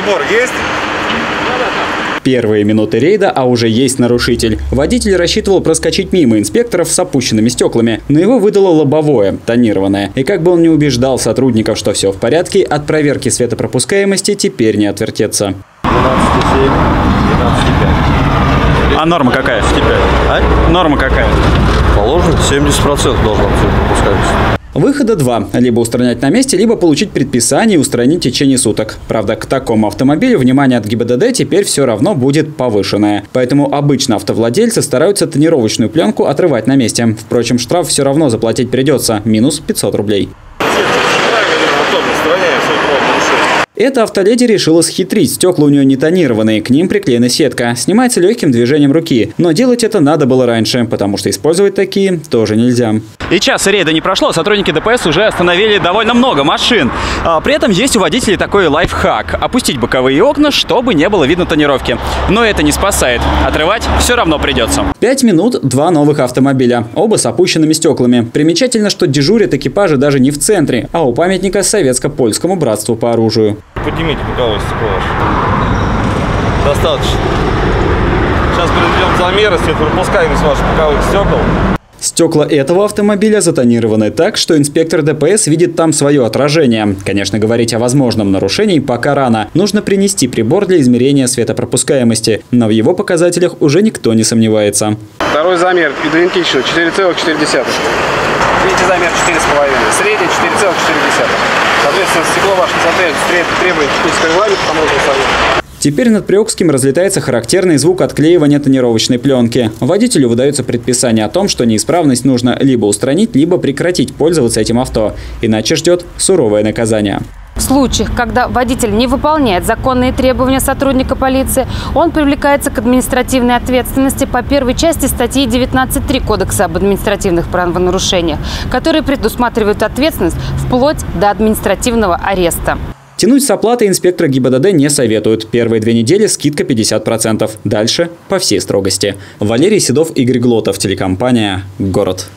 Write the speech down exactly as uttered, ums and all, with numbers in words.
прибор есть? Первые минуты рейда, а уже есть нарушитель. Водитель рассчитывал проскочить мимо инспекторов с опущенными стеклами, но его выдало лобовое, тонированное. И как бы он ни убеждал сотрудников, что все в порядке, от проверки светопропускаемости теперь не отвертеться. двенадцать семь, двенадцать пять. А норма какая? А? Норма какая? Положено, семьдесят процентов должна пропускаемость. Выхода два. Либо устранять на месте, либо получить предписание и устранить в течение суток. Правда, к такому автомобилю внимание от ГИБДД теперь все равно будет повышенное. Поэтому обычно автовладельцы стараются тонировочную пленку отрывать на месте. Впрочем, штраф все равно заплатить придется. Минус пятьсот рублей. Эта автоледи решила схитрить. Стекла у нее не тонированные, к ним приклеена сетка. Снимается легким движением руки. Но делать это надо было раньше, потому что использовать такие тоже нельзя. И часа рейда не прошло, сотрудники ДПС уже остановили довольно много машин. А при этом есть у водителей такой лайфхак – опустить боковые окна, чтобы не было видно тонировки. Но это не спасает. Отрывать все равно придется. Пять минут – два новых автомобиля. Оба с опущенными стеклами. Примечательно, что дежурят экипажи даже не в центре, а у памятника советско-польскому братству по оружию. Поднимите боковое стекло. Достаточно. Сейчас проведем замеры, светопропускаемость ваших боковых стекол. Стекла этого автомобиля затонированы так, что инспектор ДПС видит там свое отражение. Конечно, говорить о возможном нарушении пока рано. Нужно принести прибор для измерения светопропускаемости. Но в его показателях уже никто не сомневается. Второй замер идентичен. четыре целых четыре десятых. Видите, замер четыре с половиной. Средний четыре целых четыре десятых. Соответственно, стекло ваше требует технического регламента по таможенному союзу. Теперь над Приокским разлетается характерный звук отклеивания тонировочной пленки. Водителю выдается предписание о том, что неисправность нужно либо устранить, либо прекратить пользоваться этим авто. Иначе ждет суровое наказание. В случаях, когда водитель не выполняет законные требования сотрудника полиции, он привлекается к административной ответственности по первой части статьи девятнадцать точка три Кодекса об административных правонарушениях, которые предусматривают ответственность вплоть до административного ареста. Тянуть с оплаты инспектора ГИБДД не советуют. Первые две недели скидка пятьдесят процентов. Дальше по всей строгости. Валерий Седов, Игорь Глотов, телекомпания «Город».